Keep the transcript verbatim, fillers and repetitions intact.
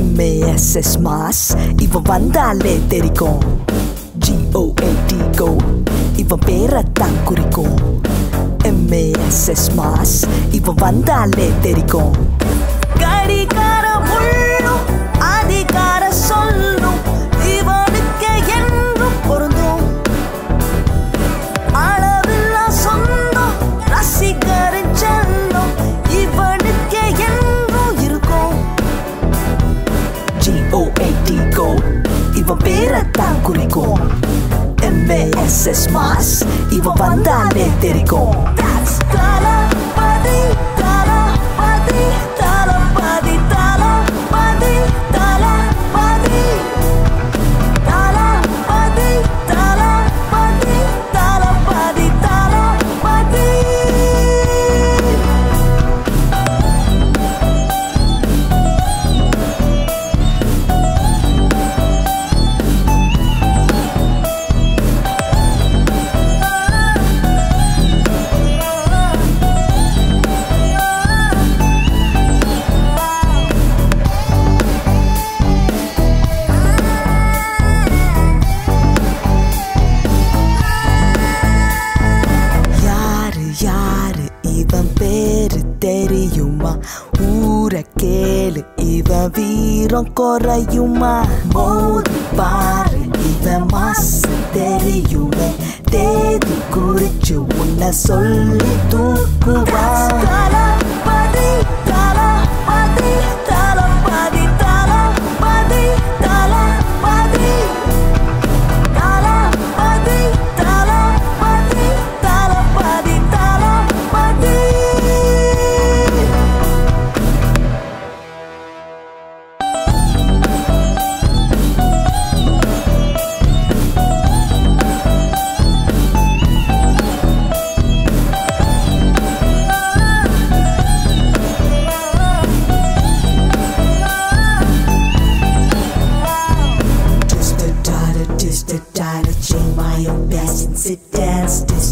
M A S S mass இவன் வந்தாலே தெரிக்கும். G O A T goat இவன் பேரத்தான் குறிக்கும். M A S S mass இவன் வந்தாலே தெரிக்கும். கடிகார முள்ளும் அதிகார சொல்லும் இவனுக்கே என்றும் பொருந்தும். அளவில்லா சொந்தம் ரசிகரின் செல்லும் இவனுக்கே என்றும் இருக்கும். G O A T goat இவன் பேரத்தான் குறிக்கும். M A S S mass இவன் வந்தாலே தெரிக்கும். ஊரக்கேலு இவன் வீரம் கொறையுமா? மோது பாரு இவன் மாசு தெரியுமே. தேதி குறிச்சு உன்னை சொல்லி தூக்குவான். Sit down, sit